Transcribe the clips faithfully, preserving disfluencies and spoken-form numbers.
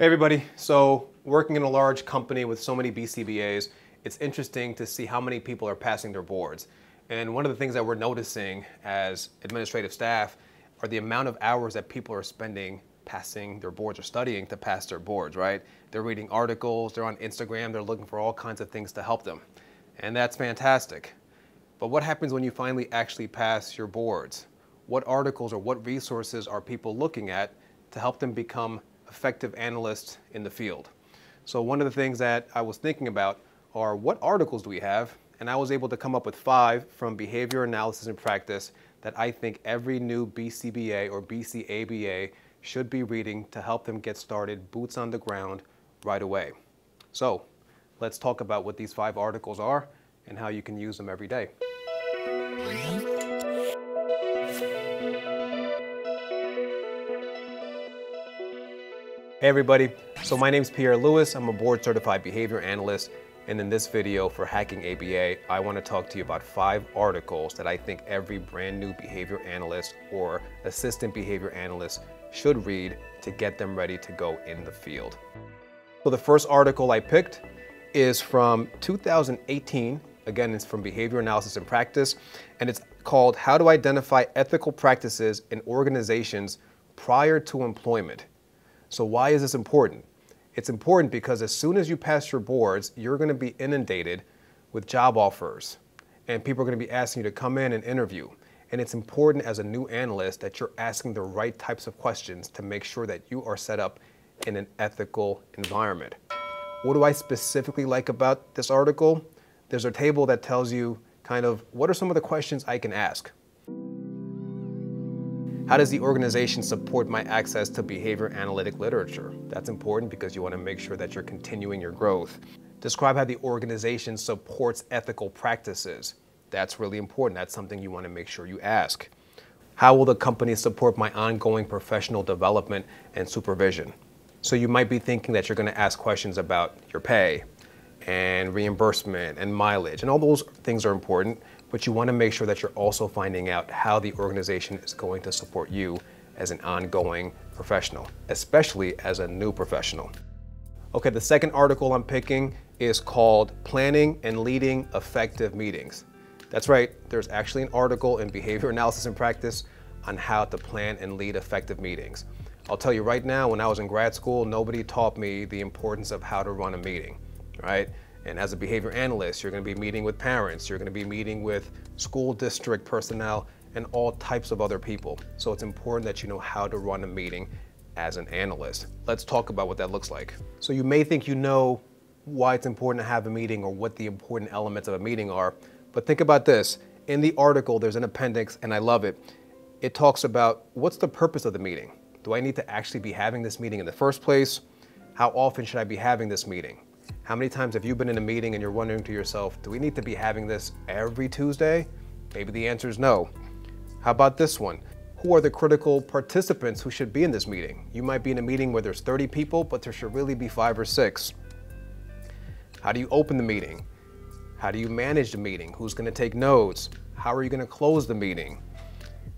Hey everybody, so working in a large company with so many B C B As, it's interesting to see how many people are passing their boards. And one of the things that we're noticing as administrative staff are the amount of hours that people are spending passing their boards or studying to pass their boards, right? They're reading articles, they're on Instagram, they're looking for all kinds of things to help them. And that's fantastic. But what happens when you finally actually pass your boards? What articles or what resources are people looking at to help them become effective analysts in the field? So one of the things that I was thinking about are what articles do we have? And I was able to come up with five from Behavior Analysis in Practice that I think every new B C B A or B C A B A should be reading to help them get started boots on the ground right away. So let's talk about what these five articles are and how you can use them every day. Hey everybody, so my name's Pierre Louis. I'm a board certified behavior analyst, and in this video for Hacking A B A, I want to talk to you about five articles that I think every brand new behavior analyst or assistant behavior analyst should read to get them ready to go in the field. So the first article I picked is from two thousand eighteen. Again, it's from Behavior Analysis in Practice, and it's called How to Identify Ethical Practices in Organizations Prior to Employment. So why is this important? It's important because as soon as you pass your boards, you're going to be inundated with job offers, and people are going to be asking you to come in and interview. And it's important as a new analyst that you're asking the right types of questions to make sure that you are set up in an ethical environment. What do I specifically like about this article? There's a table that tells you kind of what are some of the questions I can ask. How does the organization support my access to behavior analytic literature? That's important because you want to make sure that you're continuing your growth. Describe how the organization supports ethical practices. That's really important. That's something you want to make sure you ask. How will the company support my ongoing professional development and supervision? So you might be thinking that you're going to ask questions about your pay and reimbursement and mileage, and all those things are important, but you want to make sure that you're also finding out how the organization is going to support you as an ongoing professional, especially as a new professional. Okay, the second article I'm picking is called Planning and Leading Effective Meetings. That's right, there's actually an article in Behavior Analysis in Practice on how to plan and lead effective meetings. I'll tell you right now, when I was in grad school, nobody taught me the importance of how to run a meeting, right? And as a behavior analyst, you're going to be meeting with parents, you're going to be meeting with school district personnel, and all types of other people. So it's important that you know how to run a meeting as an analyst. Let's talk about what that looks like. So you may think you know why it's important to have a meeting or what the important elements of a meeting are, but think about this. In the article, there's an appendix, and I love it. It talks about what's the purpose of the meeting? Do I need to actually be having this meeting in the first place? How often should I be having this meeting? How many times have you been in a meeting and you're wondering to yourself, do we need to be having this every Tuesday? Maybe the answer is no. How about this one? Who are the critical participants who should be in this meeting? You might be in a meeting where there's thirty people, but there should really be five or six. How do you open the meeting? How do you manage the meeting? Who's going to take notes? How are you going to close the meeting?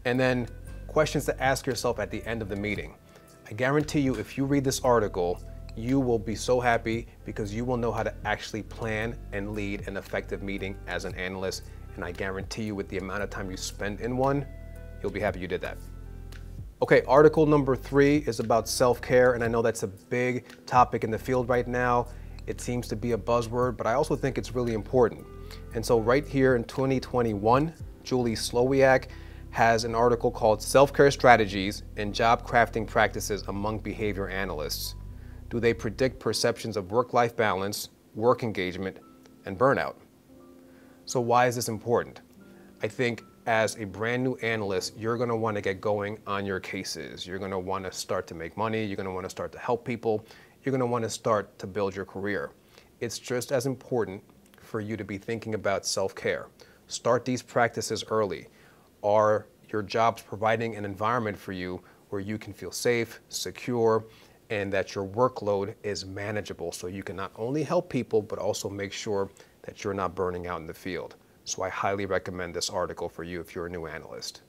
And then questions to ask yourself at the end of the meeting. I guarantee you, if you read this article, you will be so happy because you will know how to actually plan and lead an effective meeting as an analyst. And I guarantee you, with the amount of time you spend in one, you'll be happy you did that. Okay, article number three is about self-care. And I know that's a big topic in the field right now. It seems to be a buzzword, but I also think it's really important. And so right here in twenty twenty-one, Julie Slowiak has an article called Self-Care Strategies and Job Crafting Practices Among Behavior Analysts. Do they predict perceptions of work-life balance, work engagement, and burnout? So why is this important? I think as a brand new analyst, you're gonna wanna get going on your cases. You're gonna wanna start to make money. You're gonna wanna start to help people. You're gonna wanna start to build your career. It's just as important for you to be thinking about self-care. Start these practices early. Are your jobs providing an environment for you where you can feel safe, secure, and that your workload is manageable, so you can not only help people, but also make sure that you're not burning out in the field. So I highly recommend this article for you if you're a new analyst.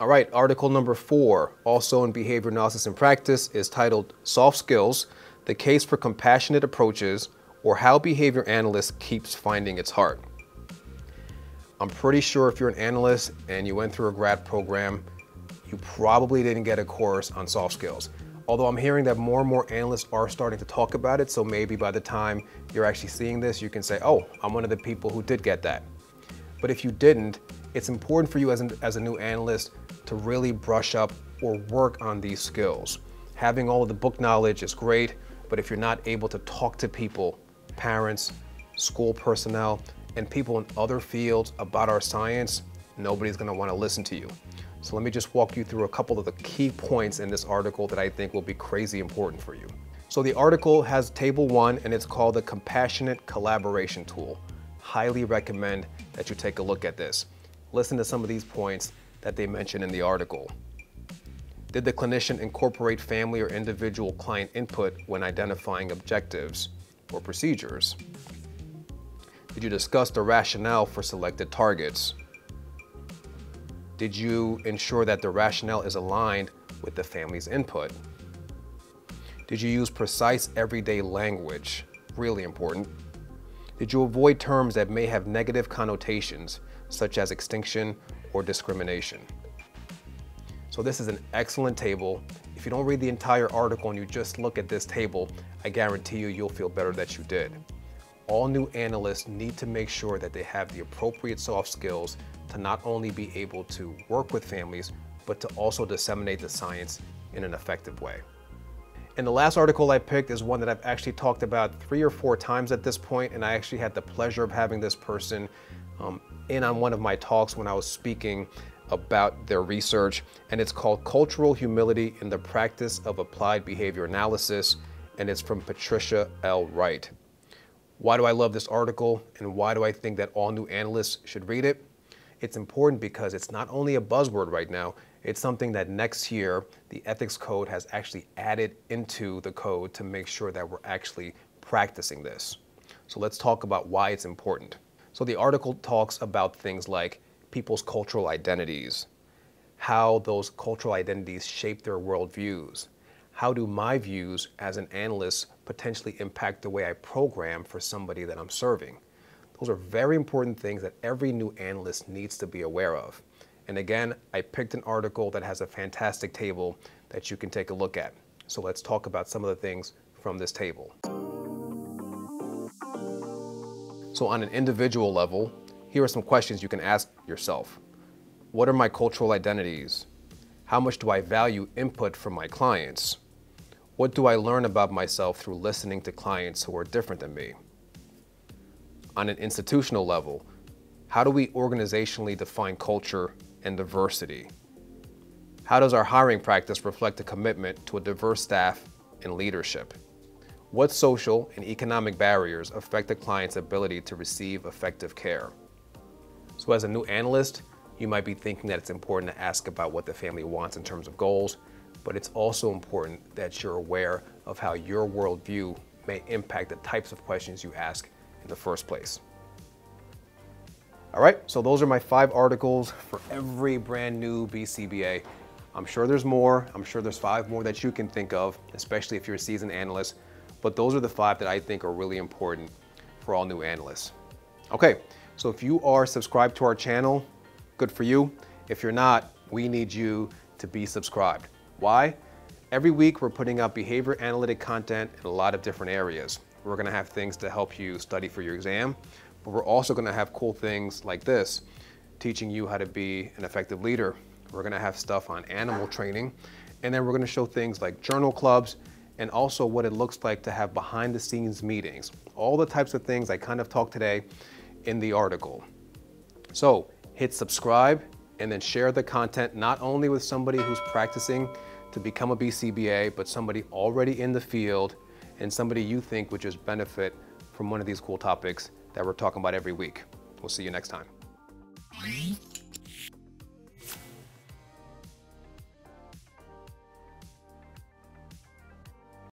All right, article number four, also in Behavior Analysis in Practice, is titled Soft Skills, the Case for Compassionate Approaches, or How Behavior Analyst Keeps Finding Its Heart. I'm pretty sure if you're an analyst and you went through a grad program, you probably didn't get a course on soft skills. Although I'm hearing that more and more analysts are starting to talk about it, so maybe by the time you're actually seeing this, you can say, oh, I'm one of the people who did get that. But if you didn't, it's important for you as, an, as a new analyst to really brush up or work on these skills. Having all of the book knowledge is great, but if you're not able to talk to people, parents, school personnel, and people in other fields about our science, nobody's gonna wanna listen to you. So let me just walk you through a couple of the key points in this article that I think will be crazy important for you. So the article has table one, and it's called the Compassionate Collaboration Tool. Highly recommend that you take a look at this. Listen to some of these points that they mention in the article. Did the clinician incorporate family or individual client input when identifying objectives or procedures? Did you discuss the rationale for selected targets? Did you ensure that the rationale is aligned with the family's input? Did you use precise everyday language? Really important. Did you avoid terms that may have negative connotations, such as extinction or discrimination? So this is an excellent table. If you don't read the entire article and you just look at this table, I guarantee you, you'll feel better that you did. All new analysts need to make sure that they have the appropriate soft skills to not only be able to work with families, but to also disseminate the science in an effective way. And the last article I picked is one that I've actually talked about three or four times at this point, and I actually had the pleasure of having this person um, in on one of my talks when I was speaking about their research, and it's called Cultural Humility in the Practice of Applied Behavior Analysis, and it's from Patricia L. Wright. Why do I love this article, and why do I think that all new analysts should read it? It's important because it's not only a buzzword right now, it's something that next year, the ethics code has actually added into the code to make sure that we're actually practicing this. So let's talk about why it's important. So the article talks about things like people's cultural identities, how those cultural identities shape their worldviews, how do my views as an analyst potentially impact the way I program for somebody that I'm serving? Those are very important things that every new analyst needs to be aware of. And again, I picked an article that has a fantastic table that you can take a look at. So let's talk about some of the things from this table. So on an individual level, here are some questions you can ask yourself. What are my cultural identities? How much do I value input from my clients? What do I learn about myself through listening to clients who are different than me? On an institutional level, how do we organizationally define culture and diversity? How does our hiring practice reflect a commitment to a diverse staff and leadership? What social and economic barriers affect a client's ability to receive effective care? So as a new analyst, you might be thinking that it's important to ask about what the family wants in terms of goals, but it's also important that you're aware of how your worldview may impact the types of questions you ask in the first place. All right, so those are my five articles for every brand new B C B A. I'm sure there's more. I'm sure there's five more that you can think of, especially if you're a seasoned analyst, but those are the five that I think are really important for all new analysts. Okay, so if you are subscribed to our channel, good for you. If you're not, we need you to be subscribed. Why? Every week we're putting out behavior analytic content in a lot of different areas. We're gonna have things to help you study for your exam, but we're also gonna have cool things like this, teaching you how to be an effective leader. We're gonna have stuff on animal training, and then we're gonna show things like journal clubs, and also what it looks like to have behind the scenes meetings. All the types of things I kind of talked today in the article. So hit subscribe, and then share the content, not only with somebody who's practicing to become a B C B A, but somebody already in the field and somebody you think would just benefit from one of these cool topics that we're talking about every week. We'll see you next time.